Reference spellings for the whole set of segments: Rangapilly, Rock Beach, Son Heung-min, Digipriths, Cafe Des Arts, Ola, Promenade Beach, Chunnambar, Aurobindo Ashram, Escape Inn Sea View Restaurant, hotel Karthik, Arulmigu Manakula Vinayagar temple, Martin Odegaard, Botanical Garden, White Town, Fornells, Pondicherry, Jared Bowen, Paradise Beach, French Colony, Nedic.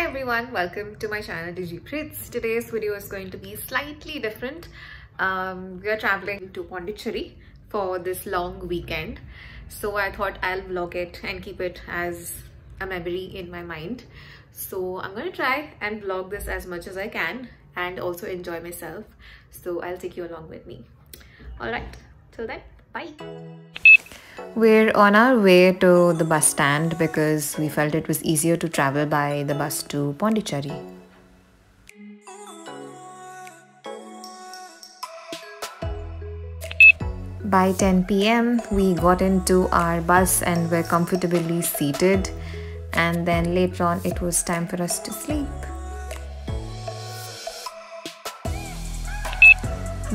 Hi everyone, welcome to my channel Digipriths. Today's video is going to be slightly different. We are traveling to Pondicherry for this long weekend. So I thought I'll vlog it and keep it as a memory in my mind. So I'm going to try and vlog this as much as I can and also enjoy myself. So I'll take you along with me. Alright, till then, bye. We're on our way to the bus stand because we felt it was easier to travel by the bus to Pondicherry. By 10 p.m. we got into our bus and were comfortably seated, and then later on it was time for us to sleep.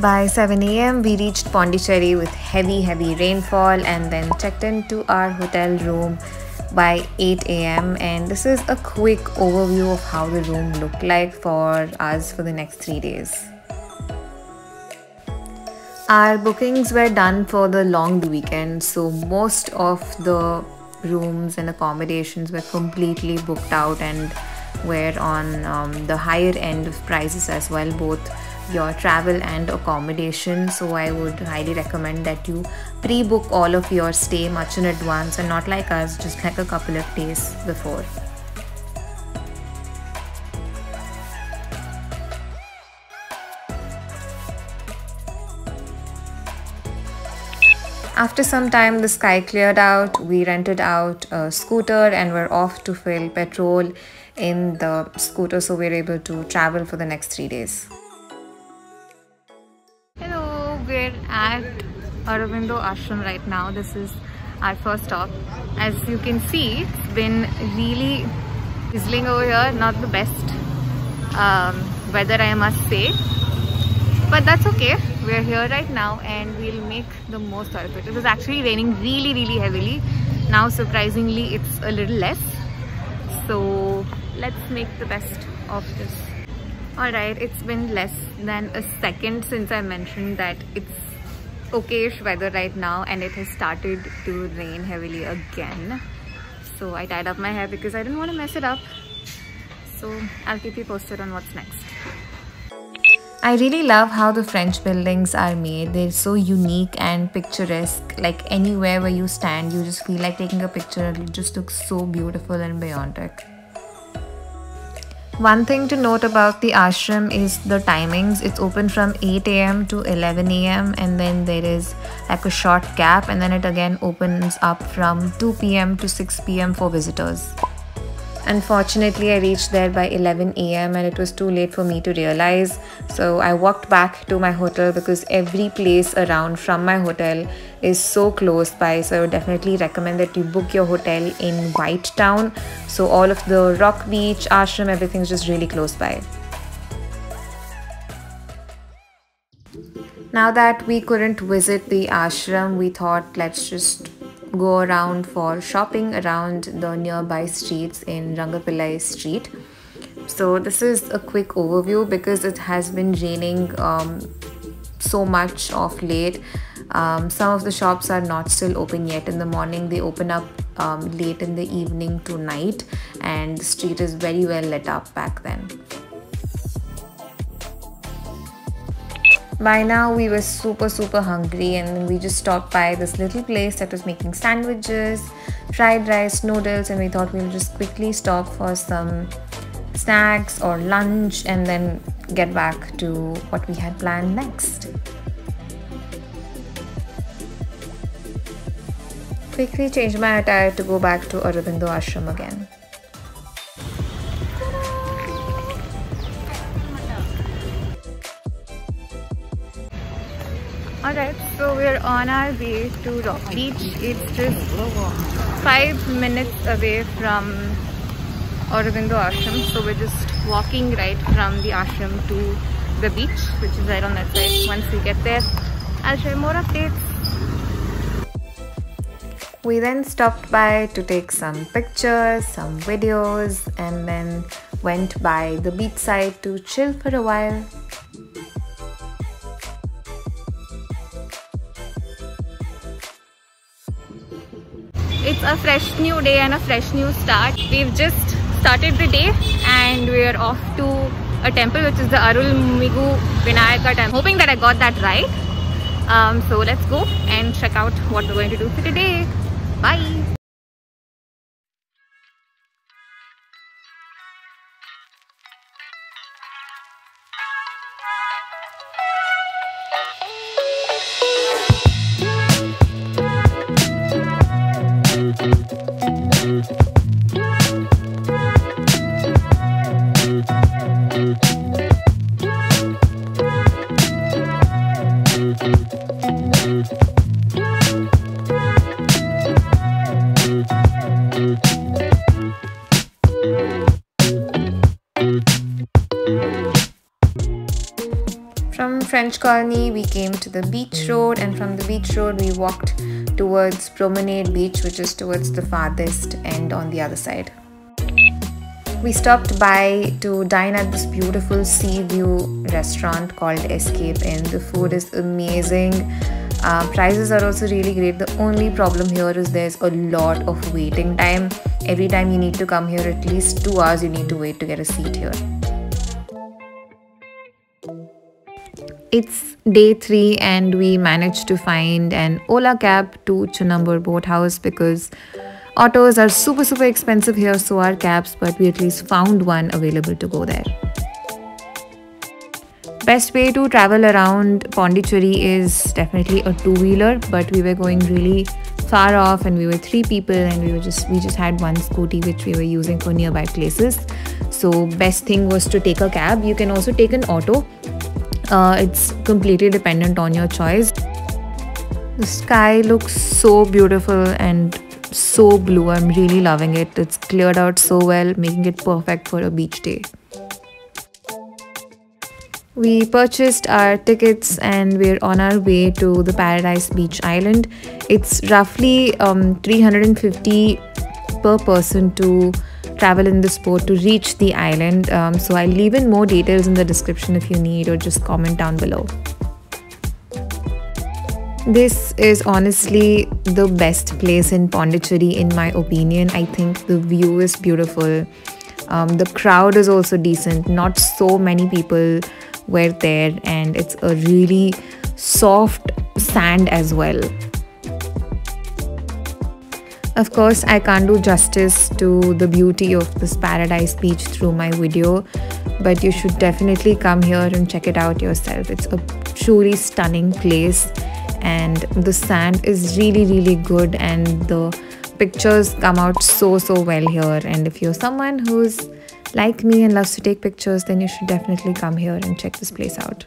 By 7 a.m. we reached Pondicherry with heavy rainfall and then checked into our hotel room by 8 a.m. and this is a quick overview of how the room looked like for us for the next 3 days. Our bookings were done for the long weekend, so most of the rooms and accommodations were completely booked out and were on the higher end of prices as well, both your travel and accommodation. So I would highly recommend that you pre-book all of your stay much in advance and not like us, just like a couple of days before. After some time the sky cleared out, we rented out a scooter and were off to fill petrol in the scooter, so we were able to travel for the next 3 days. We're at Aurobindo Ashram right now. This is our first stop. As you can see, it's been really drizzling over here. Not the best weather, I must say. But that's okay. We're here right now and we'll make the most out of it. It was actually raining really heavily. Now, surprisingly, it's a little less. So let's make the best of this. Alright, it's been less than a second since I mentioned that it's okayish weather right now and it has started to rain heavily again. So I tied up my hair because I didn't want to mess it up. So I'll keep you posted on what's next. I really love how the French buildings are made. They're so unique and picturesque. Like anywhere where you stand, you just feel like taking a picture. It just looks so beautiful and biotic. One thing to note about the ashram is the timings. It's open from 8 a.m. to 11 a.m. and then there is like a short gap, and then it again opens up from 2 p.m. to 6 p.m. for visitors. Unfortunately, I reached there by 11 a.m. and it was too late for me to realize. So I walked back to my hotel because every place around from my hotel is so close by. So I would definitely recommend that you book your hotel in White Town. So all of the Rock Beach, ashram, everything's just really close by. Now that we couldn't visit the ashram, we thought let's just go around for shopping around the nearby streets in Rangapilly street. So this is a quick overview because it has been raining so much of late. Some of the shops are not still open yet in the morning. They open up late in the evening to night, and the street is very well lit up back then. By now we were super hungry, and we just stopped by this little place that was making sandwiches, fried rice, noodles, and we thought we would just quickly stop for some snacks or lunch and then get back to what we had planned next. Quickly changed my attire to go back to Aurobindo Ashram again. Alright, so we're on our way to Rock Beach. It's just 5 minutes away from Aurobindo Ashram, so we're just walking right from the ashram to the beach, which is right on that side. Once we get there, I'll share more updates. We then stopped by to take some pictures, some videos, and then went by the beachside to chill for a while. It's a fresh new day and a fresh new start. We've just started the day and we are off to a temple which is the Arulmigu Vinayagar temple. Hoping that I got that right. So let's go and check out what we're going to do for today. Bye. French Colony, we came to the beach road, and from the beach road we walked towards Promenade Beach, which is towards the farthest end on the other side. We stopped by to dine at this beautiful sea view restaurant called Escape Inn. The food is amazing. Prices are also really great. The only problem here is there's a lot of waiting time. Every time you need to come here, at least 2 hours you need to wait to get a seat here. It's day 3 and we managed to find an Ola cab to Chunnambar boathouse because autos are super expensive here, so are cabs, but we at least found one available to go there. Best way to travel around Pondicherry is definitely a two-wheeler, but we were going really far off and we were 3 people and we just had one scooty which we were using for nearby places. So best thing was to take a cab. You can also take an auto. It's completely dependent on your choice. The sky looks so beautiful and so blue. I'm really loving it. It's cleared out so well, making it perfect for a beach day. We purchased our tickets and we're on our way to the Paradise Beach Island. It's roughly 350 per person to travel in this boat to reach the island, so I'll leave in more details in the description if you need, or just comment down below. This is honestly the best place in Pondicherry in my opinion. I think the view is beautiful. The crowd is also decent. Not so many people were there and it's a really soft sand as well. Of course, I can't do justice to the beauty of this Paradise Beach through my video, but you should definitely come here and check it out yourself. It's a truly stunning place and the sand is really good and the pictures come out so well here. And if you're someone who's like me and loves to take pictures, then you should definitely come here and check this place out.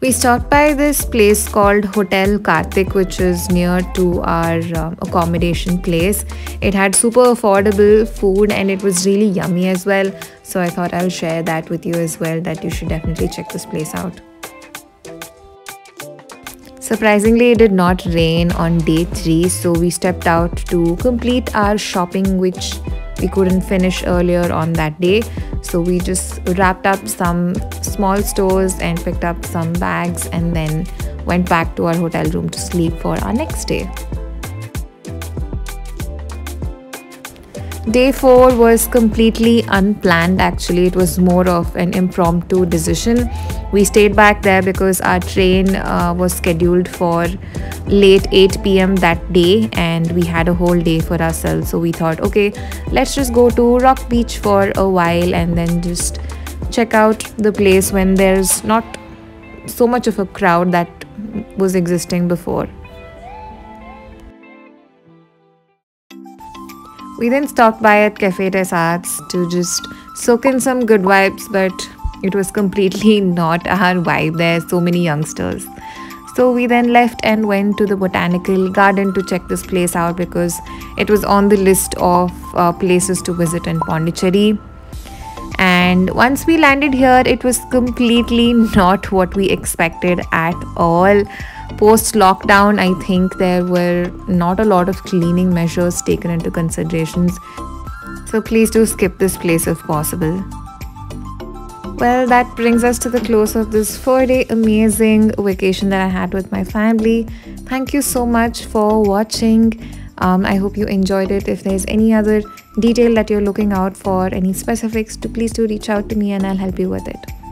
We stopped by this place called Hotel Karthik, which is near to our accommodation place. It had super affordable food and it was really yummy as well. So I thought I'll share that with you as well, that you should definitely check this place out. Surprisingly, it did not rain on day 3, so we stepped out to complete our shopping, which we couldn't finish earlier on that day. So we just wrapped up some small stores and picked up some bags and then went back to our hotel room to sleep for our next day. Day 4 was completely unplanned actually. It was more of an impromptu decision. We stayed back there because our train was scheduled for late 8 PM that day and we had a whole day for ourselves. So we thought, okay, let's just go to Rock Beach for a while and then just check out the place when there's not so much of a crowd that was existing before. We then stopped by at Cafe Des Arts to just soak in some good vibes, but it was completely not our vibe. There are so many youngsters. So we then left and went to the Botanical Garden to check this place out because it was on the list of places to visit in Pondicherry. And once we landed here, it was completely not what we expected at all. Post-lockdown, I think there were not a lot of cleaning measures taken into considerations. So please do skip this place if possible. Well, that brings us to the close of this 4-day amazing vacation that I had with my family. Thank you so much for watching. I hope you enjoyed it. If there's any other detail that you're looking out for, any specifics, please do reach out to me and I'll help you with it.